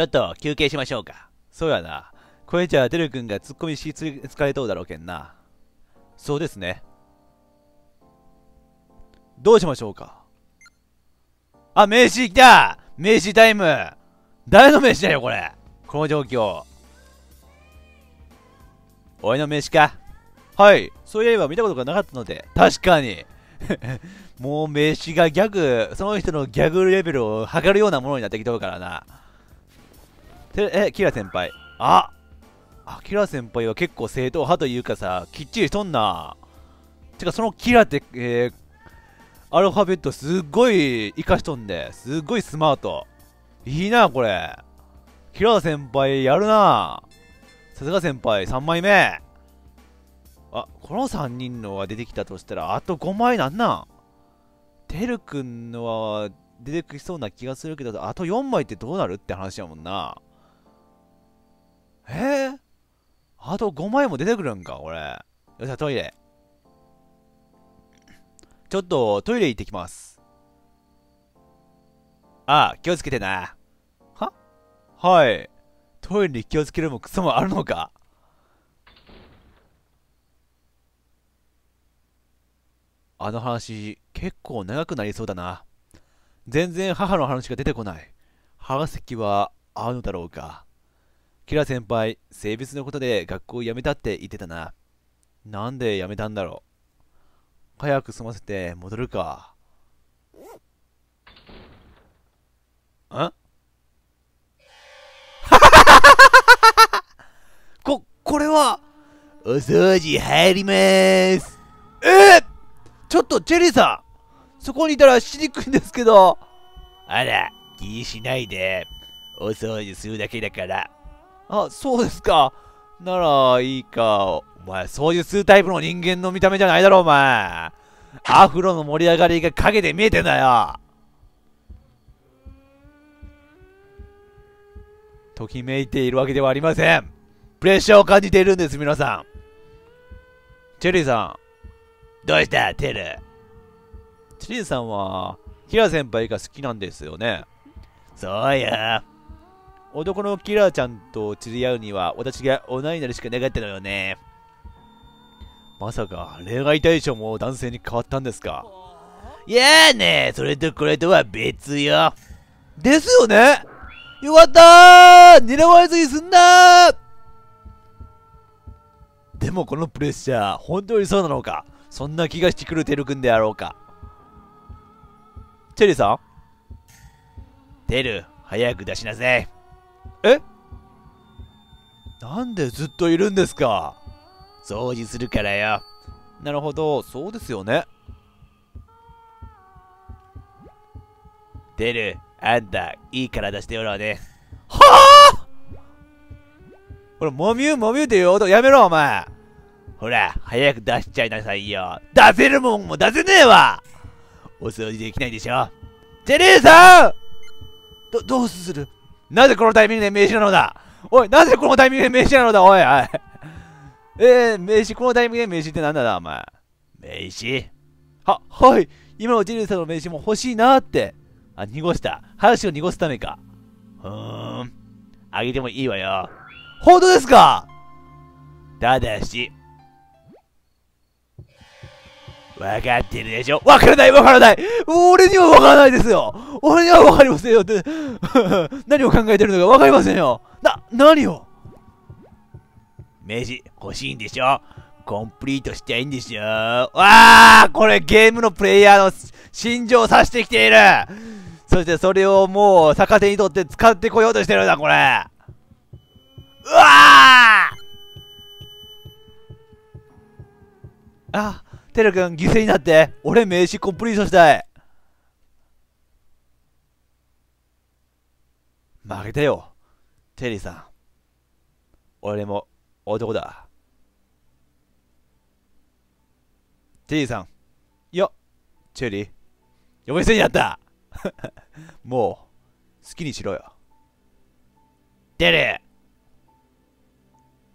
ちょっと休憩しましょうか。そうやな。これじゃあデル君がツッコミし疲れとうだろうけんな。そうですね。どうしましょうか。あ、名刺来た！名刺タイム！誰の名刺だよ、これ。この状況。俺の名刺か。はい。そういえば見たことがなかったので。確かに。もう名刺がギャグ、その人のギャグレベルを測るようなものになってきとるからな。キラ先輩。あ、キラ先輩は結構正統派というかさ、きっちりしとんな。てか、そのキラって、アルファベットすっごい活かしとんで、すっごいスマート。いいな、これ。キラ先輩やるな。さすが先輩、3枚目。あ、この3人のが出てきたとしたら、あと5枚なんなん？てるくんのは出てきそうな気がするけど、あと4枚ってどうなるって話やもんな。あと5枚も出てくるんか、これ。よっしゃ、トイレ。ちょっと、トイレ行ってきます。ああ、気をつけてな。は？はい。トイレに気をつけるもクソもあるのか。あの話、結構長くなりそうだな。全然母の話が出てこない。母席は合うのだろうか。キラ先輩、性別のことで学校を辞めたって言ってたな。なんで辞めたんだろう。早く済ませて戻るか。ん？これは、お掃除入りまーす。ちょっとチェリーさん、そこにいたらしにくいんですけど。あら、気にしないで。お掃除するだけだから。あ、そうですか。なら、いいか。お前、そういう数タイプの人間の見た目じゃないだろ、お前。アフロの盛り上がりが陰で見えてんだよ。ときめいているわけではありません。プレッシャーを感じているんです、皆さん。チェリーさん。どうした、テル。チェリーさんは、キラ先輩が好きなんですよね。そうや。男のキラちゃんと知り合うには、私が同いになるしかなかったのよね。まさか、恋愛対象も男性に変わったんですか。いやーね、それとこれとは別よ。ですよね。よかったー、狙われずにすんなー。でもこのプレッシャー、本当にそうなのか。そんな気がしてくるテル君であろうか。チェリーさん？テル、早く出しなさい。え？なんでずっといるんですか？掃除するからよ。なるほど、そうですよね。テル、あんた、いい体しておろうね。はぁ！これ、もみゅうって言う音やめろ、お前。ほら、早く出しちゃいなさいよ。出せるもんも出せねえわ。お掃除できないでしょ。チェリーさん！どうする？なぜこのタイミングで名刺なのだ？おい、なぜこのタイミングで名刺なのだ？おい、おい。名刺、このタイミングで名刺ってなんだな、お前。名刺？はい。今のチェリーさんの名刺も欲しいなーって。あ、濁した。話を濁すためか。あげてもいいわよ。本当ですか？ただし。わかってるでしょ？わからない俺にはわからないですよ。俺にはわかりませんよって何を考えてるのかわかりませんよ。何を名刺欲しいんでしょ？コンプリートしたいんでしょ？わあ、これゲームのプレイヤーの心情を指してきている。そしてそれをもう逆手にとって使ってこようとしてるんだ、これ。うわあ！あ、テル君犠牲になって、俺名刺コンプリートしたい。負けたよ、テリーさん。俺も男だ。テリーさん。よ、チェリー。呼び捨てになったもう、好きにしろよ。テリー！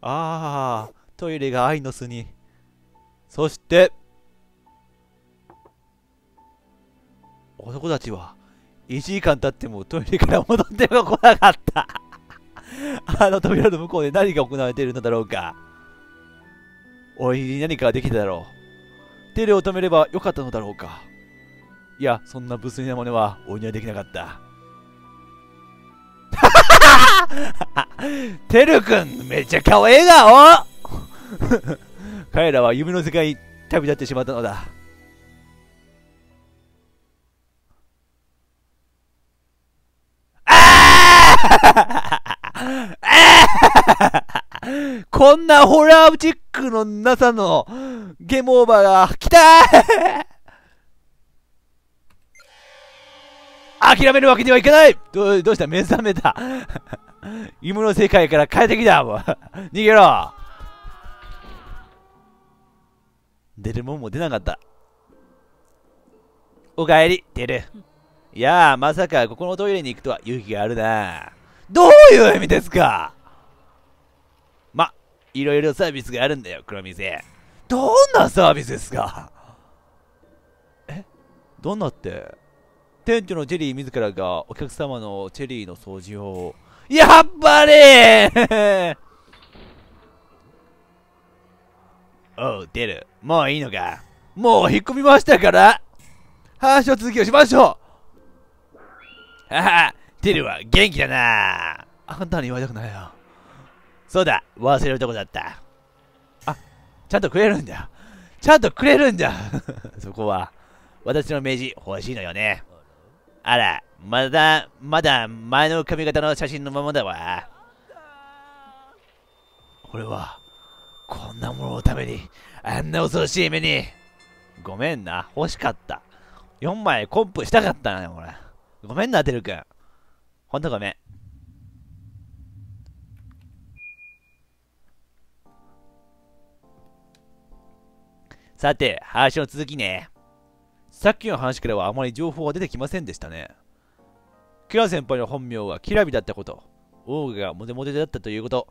ああ、トイレが愛の巣に。そして、男たちは、1時間経ってもトイレから戻ってこなかったあの扉の向こうで何が行われているのだろうか。俺に何かができただろう。テレを止めればよかったのだろうか。いや、そんな無粋な真似は俺にはできなかった。テル君、めっちゃ可愛いな、お彼らは夢の世界に旅立ってしまったのだ。こんなホラーチックのなさのゲームオーバーが来たー諦めるわけにはいかない。どうした目覚めた夢の世界から帰ってきたもう逃げろ出るもんも出なかった。おかえり、出る。いやあ、まさかここのトイレに行くとは勇気があるな。どういう意味ですか？ま、いろいろサービスがあるんだよ、黒店。どんなサービスですか？え？どんなって？店長のジェリー自らがお客様のチェリーの掃除を。やっぱりおう、出る。もういいのか。もう引っ込みましたから。話を続きをしましょう。はは、テルは元気だな。あんたに言われたくないよ。そうだ、忘れるとこだった。あ、ちゃんとくれるんだ。ちゃんとくれるんだ。そこは、私の名刺欲しいのよね。あら、まだ前の髪型の写真のままだわ。俺は、こんなもののために、あんな恐ろしい目に。ごめんな、欲しかった。4枚コンプしたかったな、俺。ごめんな、てるくん。ほんとごめん。さて、話の続きね。さっきの話からはあまり情報は出てきませんでしたね。キラ先輩の本名はキラビだったこと、オーガがモテモテだったということ。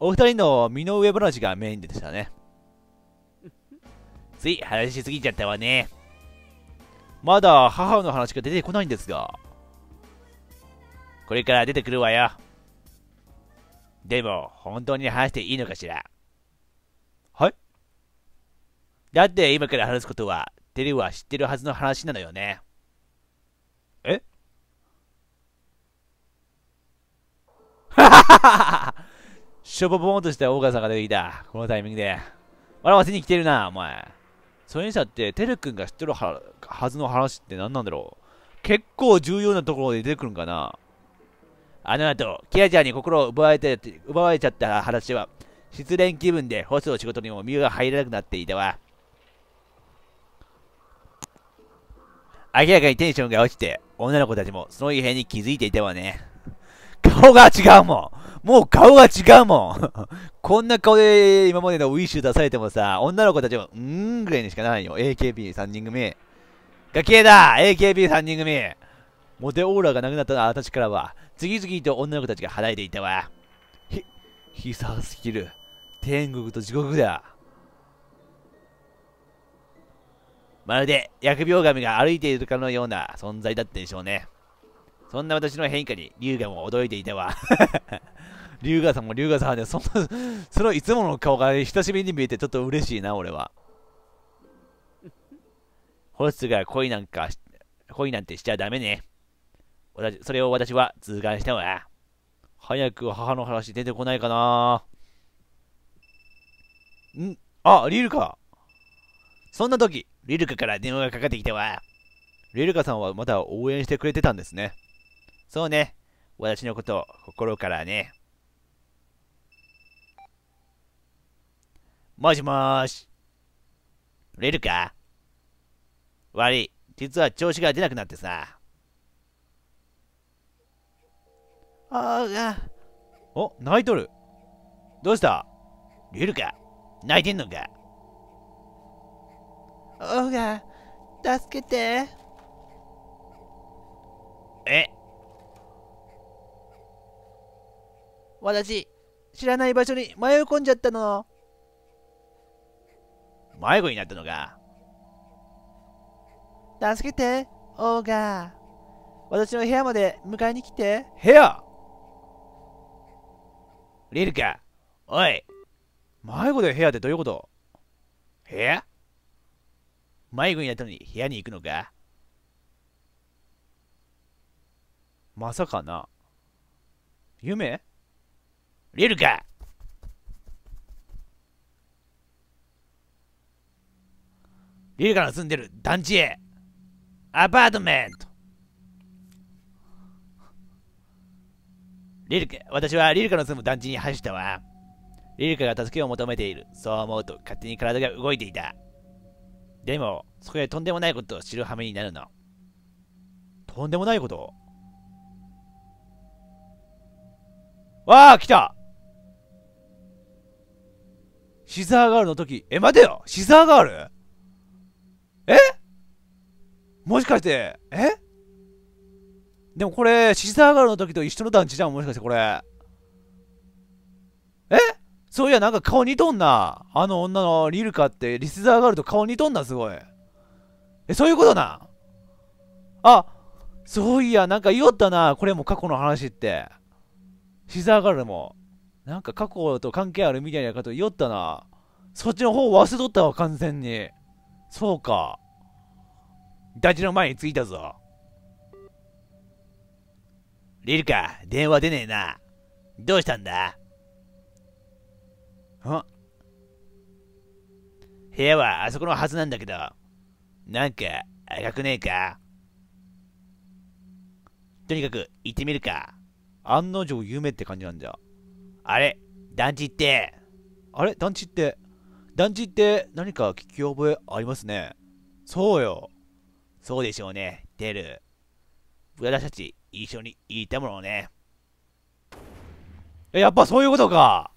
お二人の身の上話がメインでしたね。つい話しすぎちゃったわね。まだ母の話が出てこないんですが。これから出てくるわよ。でも、本当に話していいのかしら。はい？だって今から話すことは、テレは知ってるはずの話なのよね。え？ははははしょぼぼんとしたオーガさんが出てきた。このタイミングで。笑わせに来てるな、お前。それにしたって、てるくんが知ってる はずの話って何なんだろう。結構重要なところで出てくるんかな。あの後、キラちゃんに心を奪われちゃった話は、失恋気分でホストの仕事にも身が入らなくなっていたわ。明らかにテンションが落ちて、女の子たちもその異変に気づいていたわね。顔が違うもん。もう顔が違うもん。こんな顔で今までのウィッシュ出されてもさ、女の子たちもうーんぐらいにしかないよ。AKB3 人組。ガキエだ !AKB3 人組。モテオーラがなくなった私からは、次々と女の子たちが離れていたわ。悲惨すぎる。天国と地獄だ。まるで疫病神が歩いているかのような存在だったでしょうね。そんな私の変化に龍河も驚いていたわ。龍河さんも龍河さんで、そのいつもの顔が久しぶりに見えてちょっと嬉しいな、俺は。ホストが恋なんてしちゃダメね。それを私は痛感したわ。早く母の話出てこないかな。んあ、リルカ。そんな時、リルカから電話がかかってきたわ。リルカさんはまだ応援してくれてたんですね。そうね。私のことを心からね。もしもーし。レルか？悪い。実は調子が出なくなってさ。ああ。お、泣いとる。どうした？レルか？泣いてんのか？オーガ、助けて。え？私、知らない場所に迷い込んじゃったの。迷子になったのか。助けて、オーガー。私の部屋まで迎えに来て。部屋？リルカ、おい、迷子で部屋ってどういうこと？部屋？迷子になったのに部屋に行くのか？まさかな。夢？リルカ！リルカの住んでる団地へ！アパートメント！リルカ、私はリルカの住む団地に走ったわ。リルカが助けを求めている。そう思うと勝手に体が動いていた。でも、そこでとんでもないことを知る羽目になるの。とんでもないこと？わあ、来た！シザーガールの時、え、待てよ！シザーガール？え？もしかして、え？でもこれ、シザーガールの時と一緒の団地じゃん、もしかしてこれ。え？そういや、なんか顔似とんな。あの女のリルカって、リスザーガールと顔似とんな、すごい。え、そういうことな。あ、そういや、なんか言おったな。これも過去の話って。シザーガールも、なんか過去と関係あるみたいなこと言おったな。そっちの方忘れとったわ、完全に。そうか。団地の前に着いたぞ。リルカ、電話出ねえな。どうしたんだ？ん？部屋はあそこのはずなんだけど、なんか赤くねえか？とにかく行ってみるか。案の定夢って感じなんだ。あれ、団地って。あれ、団地って何か聞き覚えありますね。そうよ。そうでしょうね、テル。私たち一緒にいたものね。やっぱそういうことか。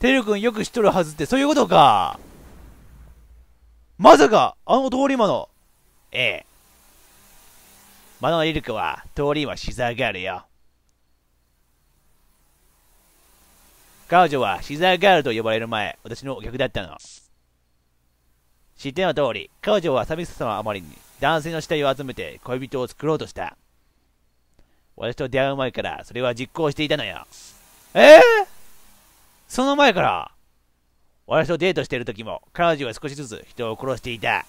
テル君よく知っとるはずってそういうことか。まさか、あの通り魔の。ええ。マナのリルクは通り魔シザーガールよ。彼女はシザーガールと呼ばれる前、私の逆だったの。知っての通り、彼女は寂しさのあまりに男性の死体を集めて恋人を作ろうとした。私と出会う前からそれは実行していたのよ。ええー、その前から、私とデートしてる時も、彼女は少しずつ人を殺していた。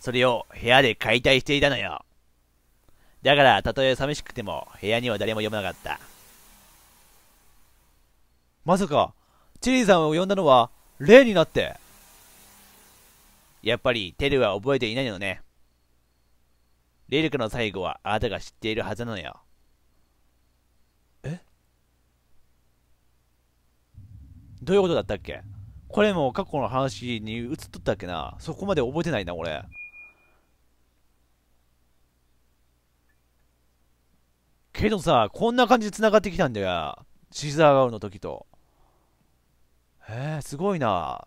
それを部屋で解体していたのよ。だから、たとえ寂しくても、部屋には誰も呼ばなかった。まさか、チェリーさんを呼んだのは、レイになって。やっぱり、テルは覚えていないのね。リルクの最後は、あなたが知っているはずなのよ。どういうことだったっけ？これも過去の話に移っとったっけな。そこまで覚えてないな、俺。けどさ、こんな感じで繋がってきたんだよ。シザーガールの時と。すごいな。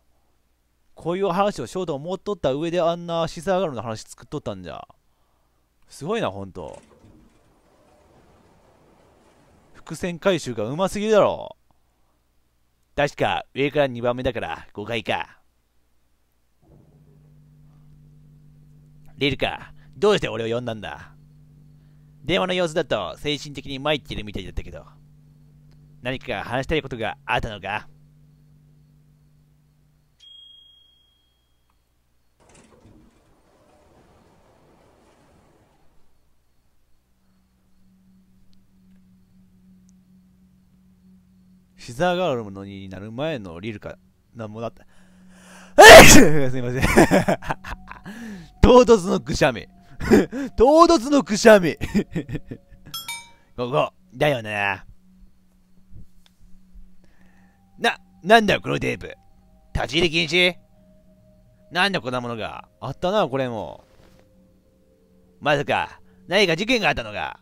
こういう話をしようと思っとった上であんなシザーガールの話作っとったんじゃ。すごいな、ほんと。伏線回収がうますぎるだろ。確か上から2番目だから5階か。リルカ、どうして俺を呼んだんだ？電話の様子だと精神的に参ってるみたいだったけど、何か話したいことがあったのか？シザーガールになる前のリルカ、なんもだった。すいません。唐突のくしゃみ。唐突のくしゃみ。ここ、だよな。なんだよ、このテープ。立ち入り禁止？なんだ、こんなものが。あったな、これも。まさか、何か事件があったのか。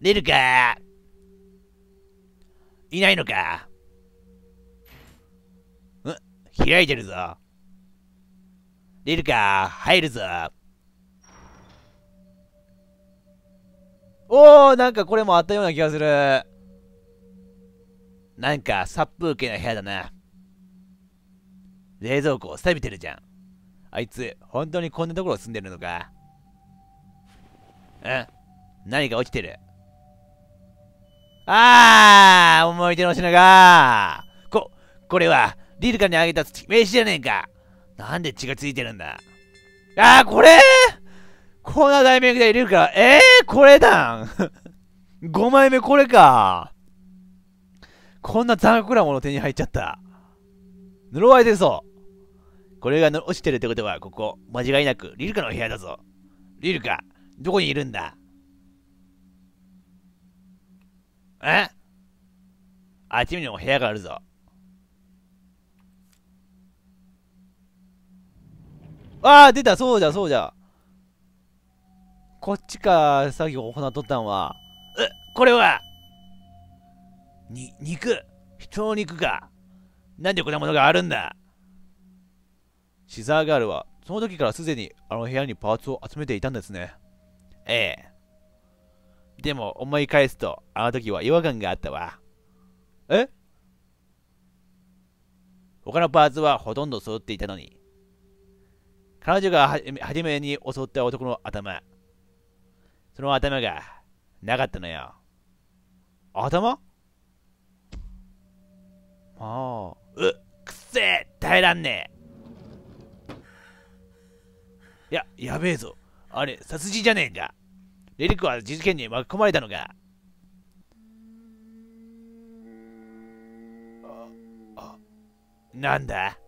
リルカ、いないのか？開いてるぞ。リルカ、入るぞ。おー、なんかこれもあったような気がする。なんか殺風景な部屋だな。冷蔵庫を錆びてるじゃん。あいつ、本当にこんなところ住んでるのか？何か落ちてる。ああ、思い出の品が。これは、リルカにあげた名刺じゃねえか。なんで血がついてるんだ。ああ、これこんなタイミングでリルカ、これだん!5 枚目これか。こんな残酷なもの手に入っちゃった。呪われてそう。これが落ちてるってことは、ここ、間違いなく、リルカの部屋だぞ。リルカ、どこにいるんだ。あっちにも部屋があるぞ。ああ、出た、そうじゃ、そうじゃ。こっちか、作業を行っとったんは。これは肉人の肉か。なんでこんなものがあるんだ。シザーガールは、その時からすでにあの部屋にパーツを集めていたんですね。でも思い返すと、あの時は違和感があったわ。他のパーツはほとんど揃っていたのに。彼女が初めに襲った男の頭。その頭がなかったのよ。頭?まあ。くっせえ耐えらんねえ。やべえぞ。あれ、殺人じゃねえか。レリックは事件に巻き込まれたのか。なんだ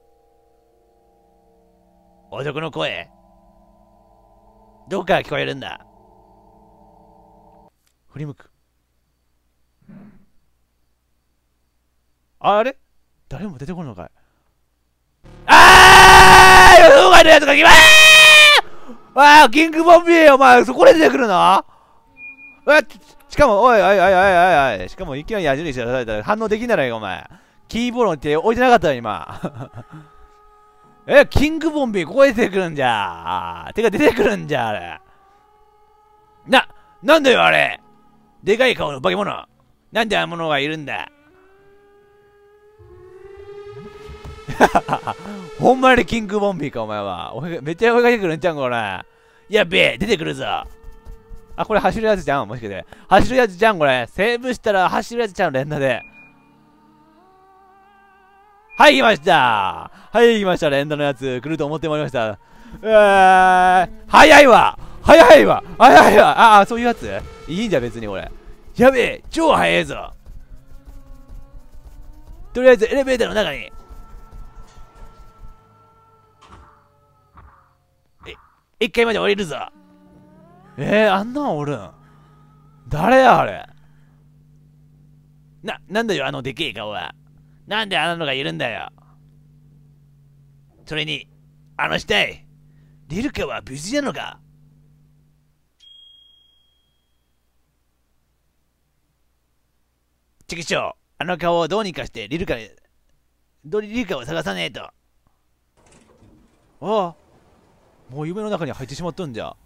男の声。どこから聞こえるんだ。振り向く。あれ誰も出てこんのかい。ああどこかのやつが来まー。キングボンビーお前そこで出てくるの。しかもおいしかもいきなり矢印出されたら反応できないよお前。キーボードの手置いてなかったよ今キングボンビーここへ出てくるんじゃ。てか出てくるんじゃあれ。なんだよあれ。でかい顔の化け物。なんであのものがいるんだ。ほんまにキングボンビーかお前は。めっちゃ追いかけてくるんちゃうんこれ。やべえ出てくるぞ。あこれ走るやつじゃんもしかして。走るやつじゃんこれ。セーブしたら走るやつちゃん連打で。はい、来ましたー。はい、来ました。連打のやつ、来ると思ってまいりました。早いわあ、そういうやついいんじゃ、別にこれ。やべえ超早いぞ。とりあえず、エレベーターの中に。1階まで降りるぞ。あんなんおるん。誰や、あれ。なんだよ、あのでけえ顔は。なんであののがいるんだよ。それに、あの死体、リルカは無事なのか。チキショウ、あの顔をどうにかしてリルカを探さねえと。もう夢の中に入ってしまったんじゃ。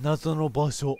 謎の場所。